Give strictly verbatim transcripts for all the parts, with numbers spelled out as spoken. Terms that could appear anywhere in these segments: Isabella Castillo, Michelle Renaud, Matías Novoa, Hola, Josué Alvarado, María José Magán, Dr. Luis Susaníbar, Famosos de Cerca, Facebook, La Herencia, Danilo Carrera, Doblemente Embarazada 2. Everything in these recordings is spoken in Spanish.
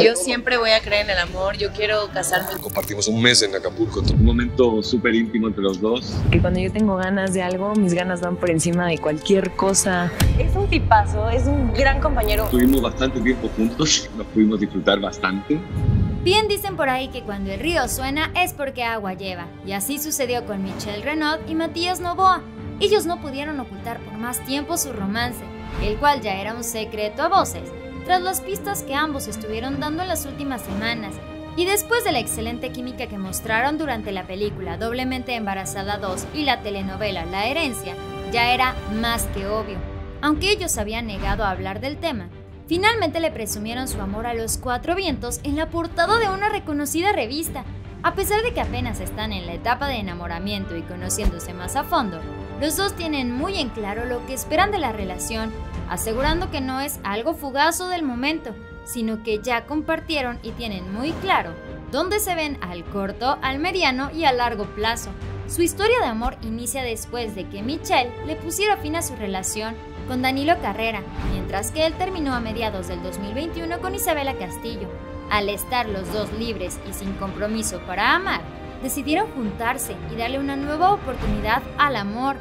Yo siempre voy a creer en el amor, yo quiero casarme. Compartimos un mes en Acapulco, un momento súper íntimo entre los dos. Que cuando yo tengo ganas de algo, mis ganas van por encima de cualquier cosa. Es un tipazo, es un gran compañero. Estuvimos bastante tiempo juntos, nos pudimos disfrutar bastante. Bien dicen por ahí que cuando el río suena es porque agua lleva. Y así sucedió con Michelle Renaud y Matías Novoa. Ellos no pudieron ocultar por más tiempo su romance, el cual ya era un secreto a voces, tras las pistas que ambos estuvieron dando en las últimas semanas y después de la excelente química que mostraron durante la película Doblemente Embarazada dos y la telenovela La Herencia, ya era más que obvio. Aunque ellos habían negado a hablar del tema, finalmente le presumieron su amor a los cuatro vientos en la portada de una reconocida revista. A pesar de que apenas están en la etapa de enamoramiento y conociéndose más a fondo, los dos tienen muy en claro lo que esperan de la relación, asegurando que no es algo fugaz o del momento, sino que ya compartieron y tienen muy claro dónde se ven al corto, al mediano y a largo plazo. Su historia de amor inicia después de que Michelle le pusiera fin a su relación con Danilo Carrera, mientras que él terminó a mediados del dos mil veintiuno con Isabella Castillo. Al estar los dos libres y sin compromiso para amar, decidieron juntarse y darle una nueva oportunidad al amor.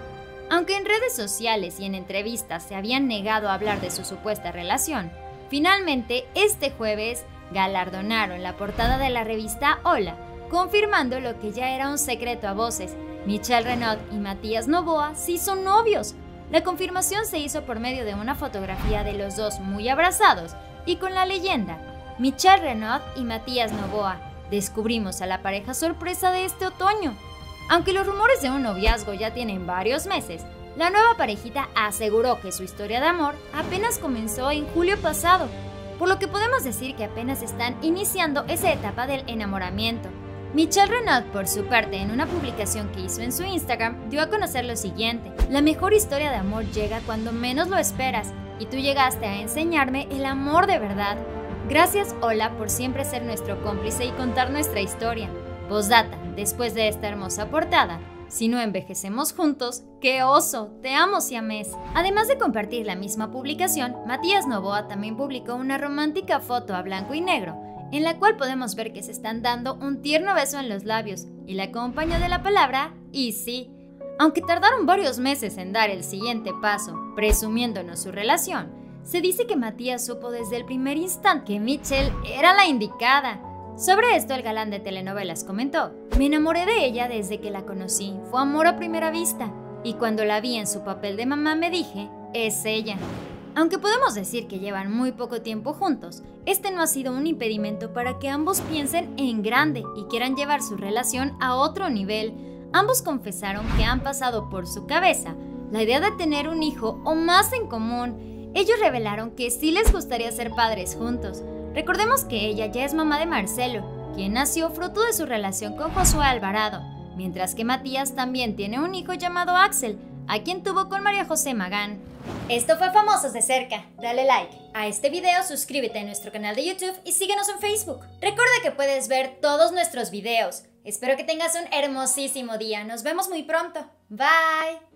Aunque en redes sociales y en entrevistas se habían negado a hablar de su supuesta relación, finalmente este jueves galardonaron la portada de la revista Hola, confirmando lo que ya era un secreto a voces. Michelle Renaud y Matías Novoa sí son novios. La confirmación se hizo por medio de una fotografía de los dos muy abrazados y con la leyenda: Michelle Renaud y Matías Novoa, descubrimos a la pareja sorpresa de este otoño. Aunque los rumores de un noviazgo ya tienen varios meses, la nueva parejita aseguró que su historia de amor apenas comenzó en julio pasado, por lo que podemos decir que apenas están iniciando esa etapa del enamoramiento. Michelle Renaud, por su parte, en una publicación que hizo en su Instagram, dio a conocer lo siguiente: la mejor historia de amor llega cuando menos lo esperas, y tú llegaste a enseñarme el amor de verdad. Gracias, Hola, por siempre ser nuestro cómplice y contar nuestra historia. Postdata: después de esta hermosa portada, si no envejecemos juntos, ¡qué oso! ¡Te amo, siamés! Además de compartir la misma publicación, Matías Novoa también publicó una romántica foto a blanco y negro, en la cual podemos ver que se están dando un tierno beso en los labios, y la acompañó de la palabra "y sí". Aunque tardaron varios meses en dar el siguiente paso, presumiéndonos su relación, se dice que Matías supo desde el primer instante que Michelle era la indicada. Sobre esto, el galán de telenovelas comentó: me enamoré de ella desde que la conocí, fue amor a primera vista, y cuando la vi en su papel de mamá me dije, es ella. Aunque podemos decir que llevan muy poco tiempo juntos, este no ha sido un impedimento para que ambos piensen en grande y quieran llevar su relación a otro nivel. Ambos confesaron que han pasado por su cabeza la idea de tener un hijo o más en común. Ellos revelaron que sí les gustaría ser padres juntos. Recordemos que ella ya es mamá de Marcelo, quien nació fruto de su relación con Josué Alvarado, mientras que Matías también tiene un hijo llamado Axel, a quien tuvo con María José Magán. Esto fue Famosos de Cerca. Dale like a este video, suscríbete a nuestro canal de YouTube y síguenos en Facebook. Recuerda que puedes ver todos nuestros videos. Espero que tengas un hermosísimo día. Nos vemos muy pronto. Bye.